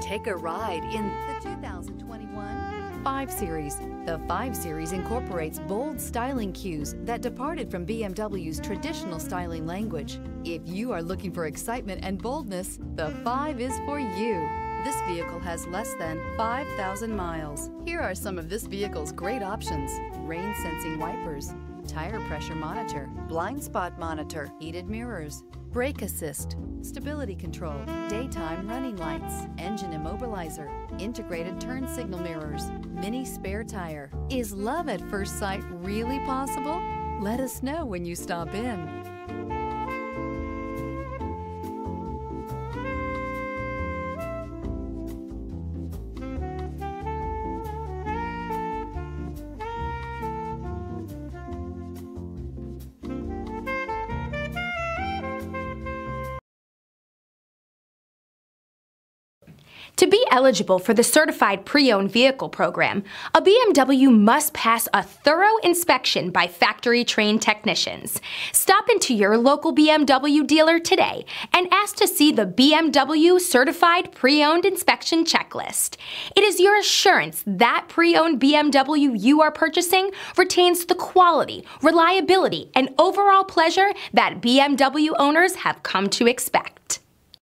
Take a ride in the 2021 5 Series. The 5 Series incorporates bold styling cues that departed from BMW's traditional styling language. If you are looking for excitement and boldness, the 5 is for you. This vehicle has less than 5,000 miles. Here are some of this vehicle's great options: rain sensing wipers, tire pressure monitor, blind spot monitor, heated mirrors, brake assist, stability control, daytime running lights, engine immobilizer, integrated turn signal mirrors, mini spare tire. Is love at first sight really possible? Let us know when you stop in. To be eligible for the Certified Pre-Owned Vehicle Program, a BMW must pass a thorough inspection by factory-trained technicians. Stop into your local BMW dealer today and ask to see the BMW Certified Pre-Owned Inspection Checklist. It is your assurance that pre-owned BMW you are purchasing retains the quality, reliability, and overall pleasure that BMW owners have come to expect.